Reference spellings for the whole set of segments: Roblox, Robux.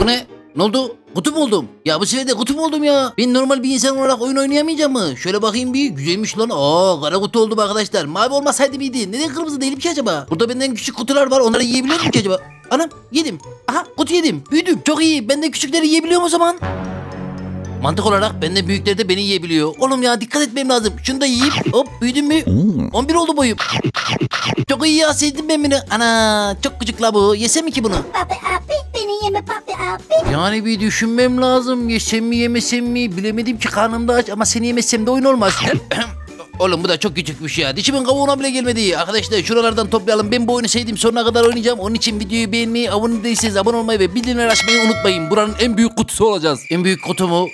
Bu ne? Ne oldu? Kutu mu oldum? Ya bu sefer de kutu mu oldum ya? Ben normal bir insan olarak oyun oynayamayacağım mı? Şöyle bakayım bir. Güzelmiş lan. Aa, kara kutu oldum arkadaşlar. Mavi olmasaydı mıydı? Neden kırmızı değilim ki acaba? Burada benden küçük kutular var. Onları yiyebiliyor muyum ki acaba? Anam yedim. Aha kutu yedim. Büyüdüm. Çok iyi. Benden küçükleri yiyebiliyorum o zaman. Mantık olarak benden büyükleri de beni yiyebiliyor. Oğlum ya dikkat etmem lazım. Şunu da yiyip hop büyüdüm mü? 11 oldu boyum. Çok iyi ya, sevdim ben bunu. Ana çok küçük la bu. Yesem mi ki bunu? Papi abi beni yeme papi abi. Yani bir düşünmem lazım. Yesem mi yemesem mi bilemedim ki, karnımda aç ama seni yemesem de oyun olmaz. Oğlum bu da çok küçükmüş ya. Dişimin kabuğuna bile gelmedi. Arkadaşlar şuralardan toplayalım. Ben bu oyunu sevdim. Sonuna kadar oynayacağım. Onun için videoyu beğenmeyi, abone değilseniz abone olmayı ve bildirimleri açmayı unutmayın. Buranın en büyük kutusu olacağız. En büyük kutu mu?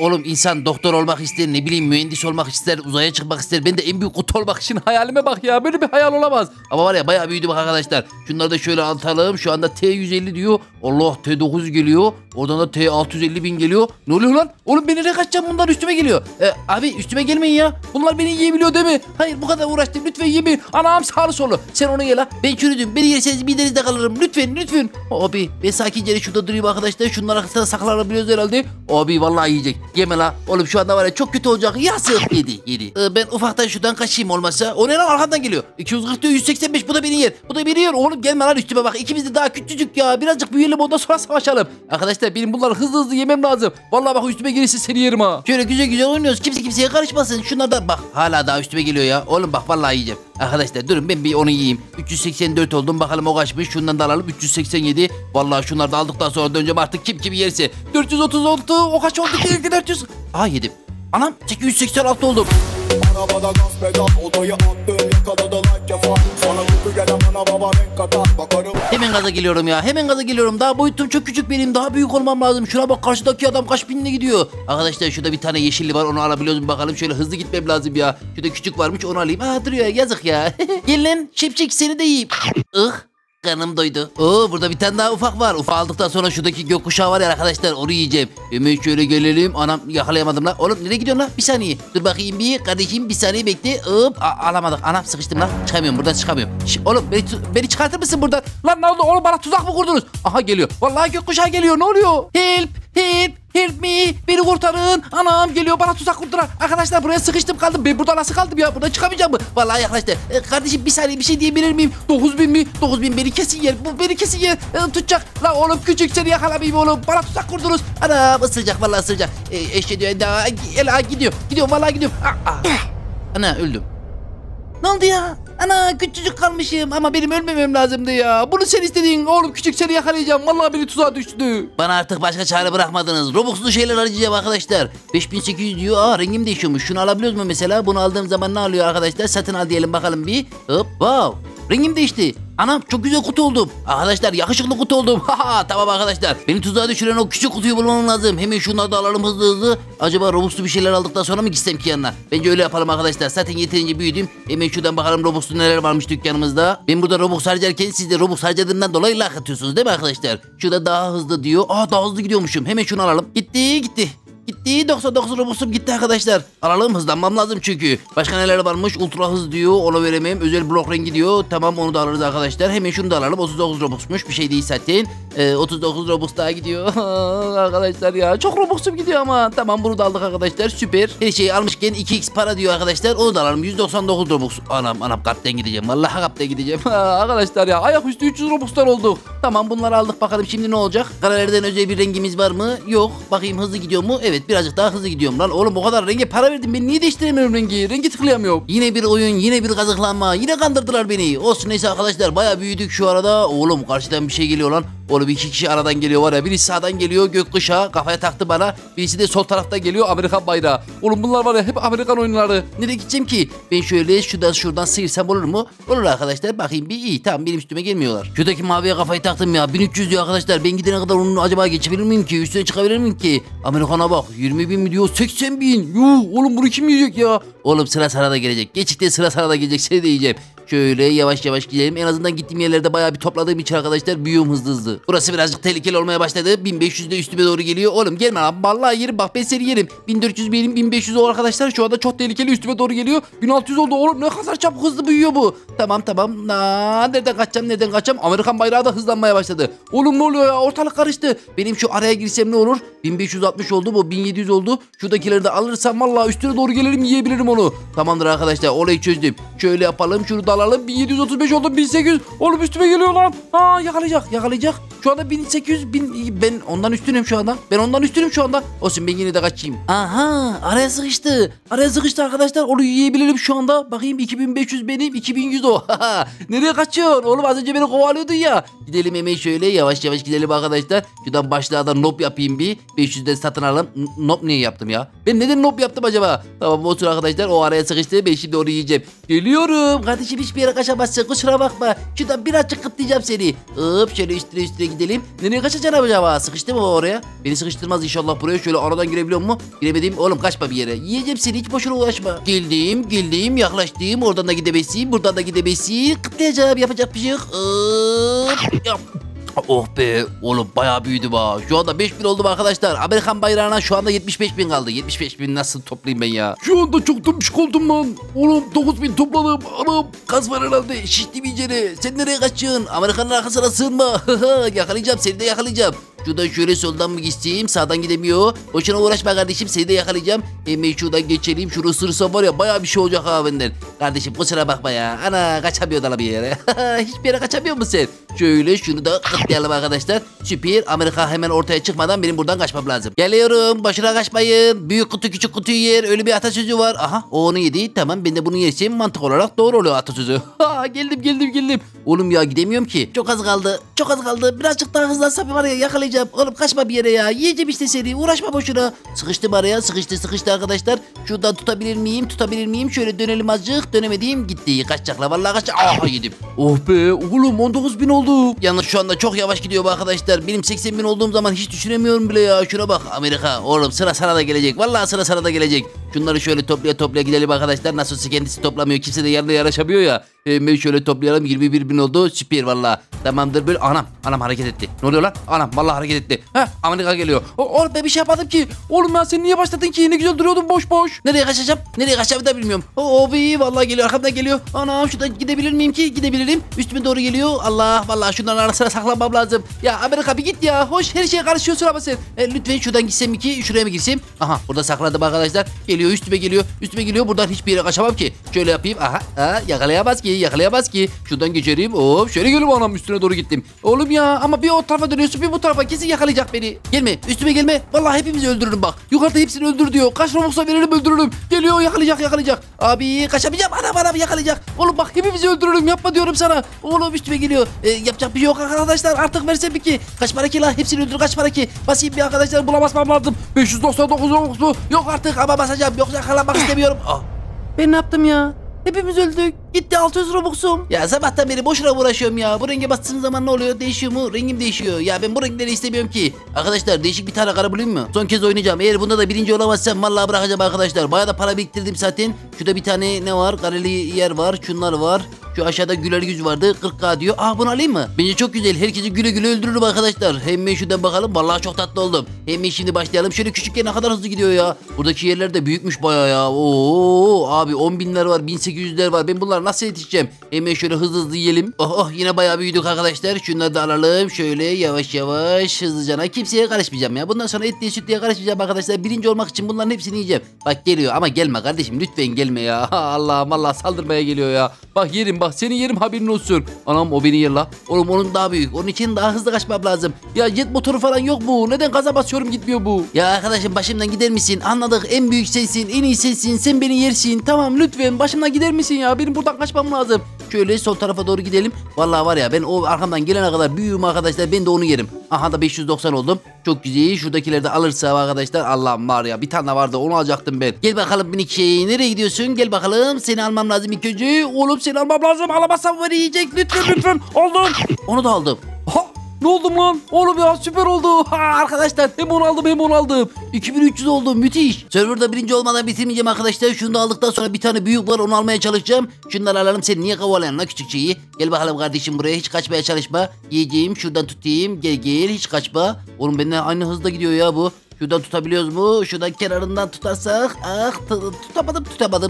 Oğlum insan doktor olmak ister. Ne bileyim mühendis olmak ister. Uzaya çıkmak ister. Ben de en büyük kutu olmak için hayalime bak ya. Böyle bir hayal olamaz. Ama var ya bayağı büyüdü bak arkadaşlar. Şunları da şöyle atalım. Şu anda T150 diyor. Allah T9 geliyor. Oradan da T650.000 geliyor. Ne oluyor lan? Oğlum beni ne kaçacağım? Bunlar üstüme geliyor. Abi üstüme gelmeyin ya. Bunlar beni yiyebiliyor. Biliyor değil mi? Hayır bu kadar uğraştım, lütfen yemeyin. Anam sağlı sollu. Sen onu ye la. Ben çürüdüm. Beni yerseniz bir denizde kalırım. Lütfen lütfen. Abi ben sakince şurada durayım arkadaşlar. Şunlar arkasına saklanabiliyoruz herhalde. Abi vallahi yiyecek. Yeme la. Oğlum şu anda var ya çok kötü olacak. Yasık. Yedi. Ben ufaktan şuradan kaçayım olmazsa. O ne lan, arkadan geliyor. 240 diyor, 185. Bu da beni yer. Bu da beni yer. Oğlum gelme lan üstüme bak. İkimiz de daha küçücük ya. Birazcık büyüyelim ondan sonra savaşalım. Arkadaşlar benim bunları hızlı yemem lazım. Vallahi bak üstüme gelirse seni yerim ha. Şöyle güzel oynuyoruz. Kimse kimseye karışmasın. Şunlardan bak. Hala daha üstüme geliyor ya. Oğlum bak vallahi yiyeceğim. Arkadaşlar durun ben bir onu yiyeyim. 384 oldum. Bakalım o kaçmış. Şundan da alalım. 387. Vallahi şunları da aldıktan sonra döneceğim artık kim kimi yerse. 430 oldu. O kaç oldu? 400. Aa yedim. Anam 886 oldum. Arabada gaz pedal, odayı attım, yakaladı like yapar. Sana kötü gelen ana baba renk atar, bakarım. Hemen gaza geliyorum ya, hemen gaza geliyorum. Daha boyutum çok küçük benim, daha büyük olmam lazım. Şuna bak, karşıdaki adam kaç binle gidiyor. Arkadaşlar şurada bir tane yeşilli var, onu alabiliyoruz mu bakalım. Şöyle hızlı gitmem lazım ya. Şurada küçük varmış, onu alayım. Aa duruyor, yazık ya. Gel lan, şipçik seni de yiyeyim. Kanım doydu. Oo burada bir tane daha ufak var. Ufak aldıktan sonra şuradaki gökkuşağı var ya arkadaşlar, onu yiyeceğim. Hemen şöyle gelelim. Anam yakalayamadım lan. Oğlum nereye gidiyorsun lan? Bir saniye. Dur bakayım bir kardeşim, bir saniye bekle. Hop alamadık. Anam sıkıştım lan. Çıkamıyorum buradan, çıkamıyorum. Oğlum beni çıkartır mısın buradan? Lan ne oldu? Oğlum bana tuzak mı kurdunuz? Aha geliyor. Vallahi gökkuşağı geliyor. Ne oluyor? Help me, beni kurtarın. Anam geliyor, bana tuzak kurdular. Arkadaşlar buraya sıkıştım kaldım. Ben burada nasıl kaldım ya? Buradan çıkamayacağım mı? Vallahi yaklaştı. Kardeşim bir saniye bir şey diyebilir miyim? 9000 mi? 9000 beni kesin yer. Bu beni kesin yer. Tutacak. La oğlum küçük, seni yakalamayayım oğlum. Bana tuzak kurdunuz. Anam ısıracak vallahi ısıracak. Eşe diyor. Gidiyor. Gidiyorum vallahi gidiyorum. Ana öldüm. Ne oldu ya? Ana küçücük kalmışım ama benim ölmemem lazımdı ya. Bunu sen istedin oğlum, küçük seni yakalayacağım. Vallahi beni tuzağa düştü. Bana artık başka çare bırakmadınız. Robux'lu şeyler arayacağım arkadaşlar. 5800 diyor. Aa rengim değişiyormuş. Şunu alabiliyoruz mu mesela? Bunu aldığım zaman ne alıyor arkadaşlar? Satın al diyelim bakalım bir. Hop wow. Rengim değişti. Anam çok güzel kutu oldum. Arkadaşlar yakışıklı kutu oldum. Tamam arkadaşlar. Beni tuzağa düşüren o küçük kutuyu bulmam lazım. Hemen şunları da alalım hızlı. Acaba Robux'lu bir şeyler aldıktan sonra mı gitsem ki yanına? Bence öyle yapalım arkadaşlar. Zaten yeterince büyüdüm. Hemen şuradan bakalım Robux'lu neler varmış dükkanımızda. Ben burada Robux harcarken siz de Robux harcadığımdan dolayı lak atıyorsunuz değil mi arkadaşlar? Şurada daha hızlı diyor. Aa daha hızlı gidiyormuşum. Hemen şunu alalım. Gitti. 99 Robux'um gitti arkadaşlar. Alalım, hızlanmam lazım çünkü. Başka neler varmış? Ultra hız diyor. Onu veremem. Özel blok rengi diyor. Tamam onu da alırız arkadaşlar. Hemen şunu da alalım. 39 Robux'muş. Bir şey değil zaten. 39 Robux daha gidiyor. Arkadaşlar ya. Çok Robux'um gidiyor ama. Tamam bunu da aldık arkadaşlar. Süper. Her şeyi almışken 2x para diyor arkadaşlar. Onu da alalım. 199 Robux. Anam kapten gideceğim. Vallahi kapten gideceğim. Arkadaşlar ya. Ayaküstü 300 Robux'tan olduk. Tamam bunları aldık. Bakalım şimdi ne olacak? Karalardan özel bir rengimiz var mı? Yok. Bakayım hızlı gidiyor mu? Evet birazcık daha hızlı gidiyorum lan. Oğlum o kadar renge para verdim, ben niye değiştiremiyorum rengi? Rengi tıklayamıyorum. Yine bir oyun, yine bir kazıklanma, yine kandırdılar beni. Olsun neyse arkadaşlar, bayağı büyüdük şu arada. Oğlum karşıdan bir şey geliyor lan. Oğlum iki kişi aradan geliyor var ya. Birisi sağdan geliyor, gökkuşağı kafaya taktı bana. Birisi de sol tarafta geliyor, Amerikan bayrağı. Oğlum bunlar var ya hep Amerikan oyunları. Nereye gideceğim ki? Ben şöyle şuradan sıyırsam olur mu? Olur arkadaşlar, bakayım bir iyi. Tamam benim üstüme gelmiyorlar. Şuradaki maviye kafayı taktım ya. 1300 diyor arkadaşlar. Ben gidene kadar onu acaba geçebilir miyim ki? Üstüne çıkabilir miyim ki? Amerikan'a bak. 20.000 mi diyor? 80.000. Yuh oğlum bunu kim yiyecek ya? Oğlum sıra sana da gelecek. Geçikte sıra sana da gelecek. Seni de yiyeceğim. Şöyle yavaş yavaş gidelim. En azından gittiğim yerlerde bayağı bir topladığım için arkadaşlar büyüyorum hızlı hızlı. Burası birazcık tehlikeli olmaya başladı. 1500'de üstüme doğru geliyor. Oğlum gelme abi. Vallahi yerim. Bak ben seni yerim. 1400 benim, 1500 o arkadaşlar. Şu anda çok tehlikeli üstüme doğru geliyor. 1600 oldu oğlum. Ne kadar çabuk hızlı büyüyor bu. Tamam. Nereden kaçacağım? Amerikan bayrağı da hızlanmaya başladı. Oğlum ne oluyor ya? Ortalık karıştı. Benim şu araya girsem ne olur? 1560 oldu bu. 1700 oldu. Şuradakileri de alırsam vallahi üstüne doğru gelirim, yiyebilirim onu. Tamamdır arkadaşlar. Olayı çözdüm. Şöyle yapalım. Şunu dalalım. 1735 oldu. 1800. Oğlum üstüme geliyor lan. Aa yakalayacak. Şu anda 1800. Ben ondan üstünüm şu anda. Olsun ben yine de kaçayım. Aha araya sıkıştı. Arkadaşlar. Onu yiyebilirim şu anda. Bakayım 2500 benim. 2100 o. Nereye kaçıyorsun? Oğlum az önce beni kovalıyordun ya. Gidelim hemen şöyle. Yavaş yavaş gidelim arkadaşlar. Şuradan başlardan nop yapayım bir. 500'den satın alalım. Nop niye yaptım ya? Ben neden nop yaptım acaba? Tamam otur arkadaşlar. O araya sıkıştı. Ben şimdi onu yiyeceğim. Geliyorum. Kardeşim hiçbir yere kaçamazsın. Kusura bakma. Şuradan birazcık kıtlayacağım seni. Hop şöyle üstüne gidelim. Nereye kaçacaksın acaba? Sıkıştı mı oraya? Beni sıkıştırmaz inşallah buraya. Şöyle aradan girebiliyor mu? Giremedim. Oğlum kaçma bir yere. Yiyeceğim seni. Hiç boşuna uğraşma. Geldim. Yaklaştım. Oradan da gidebilsin. Buradan da gidebilsin. Kıtlayacağım. Yapacak bir şey yok. Hop. Yap. Oh be oğlum bayağı büyüdü ba. Şu anda 5000 oldum arkadaşlar. Amerikan bayrağına şu anda 75.000 kaldı. 75.000 nasıl toplayayım ben ya? Şu anda çok tıpkı oldum lan. Oğlum 9.000 topladım. Anam gaz var herhalde. Şiştim içeri. Sen nereye kaçıyorsun? Amerikanın arkasına sığınma. Yakalayacağım seni de yakalayacağım. Şuradan şöyle soldan mı geçeyim? Sağdan gidemiyor. Boşuna uğraşma kardeşim. Seni de yakalayacağım. Hemen şuradan geçelim. Şunu ısırırsam var ya bayağı bir şey olacak ha benden. Kardeşim kusura bakma ya. Ana kaçamıyor da bir yere. Hiçbir yere kaçamıyor musun sen? Şöyle şunu da kıtlayalım arkadaşlar. Süper. Amerika hemen ortaya çıkmadan benim buradan kaçmam lazım. Geliyorum. Boşuna kaçmayın. Büyük kutu küçük kutuyu yer. Öyle bir atasözü var. Aha o onu yedi. Tamam ben de bunu yersem mantık olarak doğru oluyor atasözü. Ha geldim. Oğlum ya gidemiyorum ki. Çok az kaldı. Birazcık daha hızlansam var ya yakalayacağım. Oğlum kaçma bir yere ya. Yiyeceğim işte seni. Uğraşma boşuna. Sıkıştım araya. Sıkıştı arkadaşlar. Şuradan tutabilir miyim? Şöyle dönelim azıcık. Dönemediğim gitti. Kaçacaklar. Vallahi kaçacak. Aha yedim. Oh be. Oğlum 19.000 oldu. Yalnız şu anda çok yavaş gidiyor bu arkadaşlar. Benim 80.000 olduğum zaman hiç düşünemiyorum bile ya. Şuna bak Amerika. Oğlum sıra sana da gelecek. Vallahi sıra sana da gelecek. Şunları şöyle toplaya gidelim arkadaşlar. Nasılsa kendisi toplamıyor. Kimse de yanına yaraşamıyor ya. Hemen şöyle toplayalım. 21.000 oldu. Süper valla. Tamamdır böyle. Anam hareket etti. Ne oluyor lan? Anam valla hareket etti. Amerika geliyor. Oğlum ben bir şey yapmadım ki. Oğlum ya sen niye başladın ki? Ne güzel duruyordun boş. Nereye kaçacağım da bilmiyorum. Abi valla geliyor. Arkamdan geliyor. Anam şuradan gidebilir miyim ki? Gidebilirim. Üstüme doğru geliyor. Allah valla şunların arasına saklanmam lazım. Ya Amerika bir git ya. Hoş her şeye karışıyorsun ama sen. Lütfen şuradan gitsem ki. Şuraya mı girsem? Aha burada sakladım arkadaşlar. Geliyor üstüme geliyor. Buradan hiçbir yere kaçamam ki. Şöyle yapayım. Aha yakalayamaz ki. Şuradan geçerim. Hop şöyle geliyorum. Anam üstüne doğru gittim. Oğlum ya ama bir o tarafa dönüyorsun bir bu tarafa, kesin yakalayacak beni. Gelme üstüme gelme. Vallahi hepimizi öldürürüm bak. Yukarıda hepsini öldür diyor. Kaç Robux'a veririm öldürürüm. Geliyor yakalayacak. Abi kaçamayacağım. Adam yakalayacak. Oğlum bak hepimizi öldürürüm. Yapma diyorum sana. Oğlum üstüme geliyor. Yapacak bir şey yok arkadaşlar. Artık versem bir ki. Kaç para ki lan? Hepsini öldür kaç para ki? Basayım bir arkadaşlar bulamazmam lazım. 599 Robux'u. Yok artık ama basacağım. Yoksa yakalanmak istemiyorum. Ben ne yaptım ya? Hepimiz öldük. Gitti 600 Robux'um. Ya sabahtan beri boşuna uğraşıyorum ya. Bu renge bastığım zaman ne oluyor? Değişiyor mu? Rengim değişiyor. Ya ben bu renkleri istemiyorum ki. Arkadaşlar değişik bir tane kara bulayım mı? Son kez oynayacağım. Eğer bunda da birinci olamazsam vallahi bırakacağım arkadaşlar. Bayağı da para biriktirdim zaten. Şurada bir tane ne var? Kareli yer var. Şunlar var. Şu aşağıda güler yüz vardı. 40k diyor. Bunu alayım mı? Bence çok güzel. Herkesi güle güle öldürürüm arkadaşlar. Hemen şuradan bakalım. Vallahi çok tatlı oldum. Hemen şimdi başlayalım. Şöyle küçükken ne kadar hızlı gidiyor ya. Buradaki yerler de büyükmüş bayağı ya. Oo abi 10.000'ler var. 1800'ler var. Ben bunları nasıl yetişeceğim? Hemen şöyle hızlı yiyelim. Yine bayağı büyüdük arkadaşlar. Şunları da alalım. Şöyle yavaş hızlıca. Kimseye karışmayacağım ya. Bundan sonra etliye sütlüye karışmayacağım arkadaşlar. Birinci olmak için bunların hepsini yiyeceğim. Bak geliyor ama gelme kardeşim. Lütfen gelme ya. Allah saldırmaya geliyor ya. Bak yerim. Bak senin yerim haberin olsun. Anam o beni yer la. Oğlum onun daha büyük. Onun için daha hızlı kaçmam lazım. Ya jet motoru falan yok mu? Neden gaza basıyorum gitmiyor bu? Ya arkadaşım başımdan gider misin? Anladık en büyük sensin. En iyi sensin. Sen beni yersin. Tamam lütfen başımdan gider misin ya? Benim buradan kaçmam lazım. Şöyle sol tarafa doğru gidelim. Vallahi var ya ben o arkamdan gelene kadar büyüğüm arkadaşlar. Ben de onu yerim. Aha da 590 oldum. Çok güzel. Şuradakileri de alırsa arkadaşlar. Allah'ım var ya. Bir tane vardı. Onu alacaktım ben. Gel bakalım minik şey. Nereye gidiyorsun? Gel bakalım. Seni almam lazım ilk önce. Oğlum seni almam lazım. Alamazsam beni yiyecek. Lütfen. Aldım. Onu da aldım. Ne oldu lan? Oğlum ya süper oldu. Ha, arkadaşlar hem onu aldım hem onu aldım. 2300 oldu, müthiş. Serverda birinci olmadan bitirmeyeceğim arkadaşlar. Şunu da aldıktan sonra bir tane büyük var, onu almaya çalışacağım. Şunları alalım, seni niye kovalayan lan küçük şeyi? Gel bakalım kardeşim buraya, hiç kaçmaya çalışma. Yiyeceğim, şuradan tutayım. Gel gel, hiç kaçma. Oğlum benimle aynı hızda gidiyor ya bu. Şuradan tutabiliyoruz mu? Şuradan kenarından tutarsak. Ah,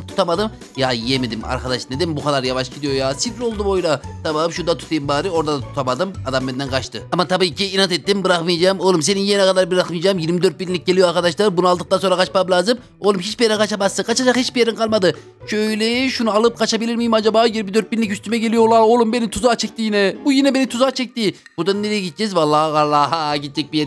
tutamadım. Ya yemedim arkadaş, neden bu kadar yavaş gidiyor ya? Sinir oldum oyuna. Tamam şuradan tutayım bari. Orada da tutamadım. Adam benden kaçtı. Ama tabii ki inat ettim, bırakmayacağım. Oğlum senin yerine kadar bırakmayacağım. 24.000'lik geliyor arkadaşlar. Bunu aldıktan sonra kaçmam lazım. Oğlum hiçbir yere kaçamazsın. Kaçacak hiçbir yerin kalmadı. Şöyle şunu alıp kaçabilir miyim acaba? 24.000'lik üstüme geliyorlar. Oğlum beni tuzağa çekti yine. Bu yine beni tuzağa çekti. Buradan nereye gideceğiz? Vallahi gidecek bir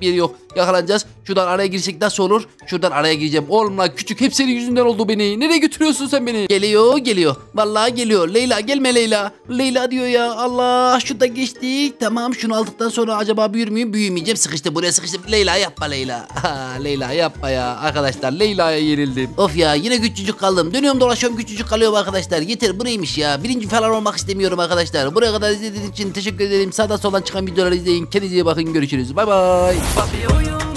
yer yok. Yakalanacağız. Şuradan araya girsek nasıl olur? Şuradan araya gireceğim. Oğlum lan küçük, hep senin yüzünden oldu beni. Nereye götürüyorsun sen beni? Geliyor. Vallahi geliyor. Leyla gelme Leyla. Leyla diyor ya. Allah, şurada geçtik. Tamam şunu aldıktan sonra acaba büyür müyüm? Büyümeyeceğim. Sıkıştı, buraya sıkıştım. Leyla yapma Leyla. Ha, Leyla yapma ya. Arkadaşlar Leyla'ya yenildim. Of ya, yine küçücük kaldım. Dönüyorum dolaşıyorum, küçücük kalıyorum arkadaşlar. Yeter, bu neymiş ya? Birinci falan olmak istemiyorum arkadaşlar. Buraya kadar izlediğiniz için teşekkür ederim. Sağdan soldan çıkan videoları izleyin. Kendinize iyi bakın. Görüşürüz. Bay bay.